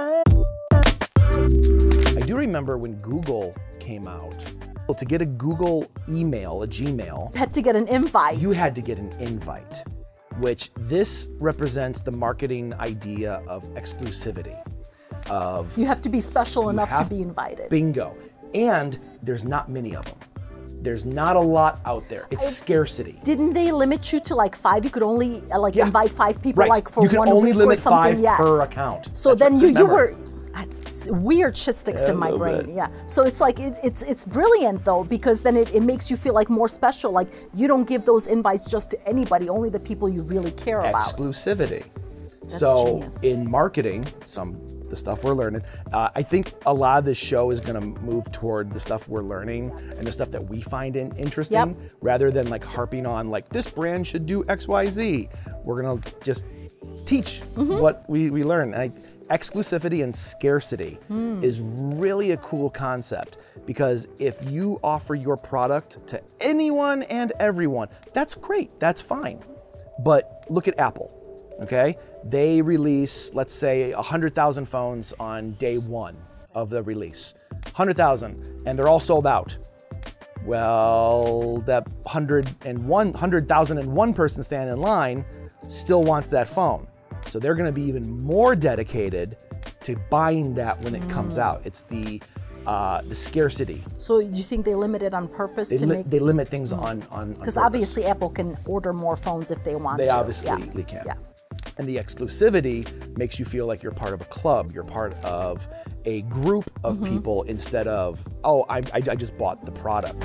I do remember when Google came out. Well, to get a Google email, a Gmail, you had to get an invite. You had to get an invite, which this represents the marketing idea of exclusivity. Of you have to be special enough to be invited. Bingo. And there's not many of them. There's not a lot out there. It's scarcity. Didn't they limit you to like 5? You could only like invite 5 people, right. Like for you can one only week limit or something. 5 yes. per account. So that's then you were weird shit sticks in my brain. Bit. Yeah. So it's like it's brilliant though, because then it makes you feel like more special. Like you don't give those invites just to anybody, only the people you really care about. Exclusivity. That's so genius. In marketing, the stuff we're learning. I think a lot of this show is gonna move toward the stuff we're learning and the stuff that we find interesting, rather than like harping on like this brand should do XYZ. We're gonna just teach what we learn. And exclusivity and scarcity is really a cool concept, because if you offer your product to anyone and everyone, that's great, that's fine. But look at Apple, okay? They release, let's say, 100,000 phones on day one of the release. 100,000, and they're all sold out. Well, that 100,001 person standing in line still wants that phone. So they're gonna be even more dedicated to buying that when it comes out. It's the scarcity. So you think they limit it on purpose to make... They limit things on purpose. Because obviously Apple can order more phones if they want to. They obviously can. Yeah. And the exclusivity makes you feel like you're part of a club, you're part of a group of people instead of, oh, I just bought the product.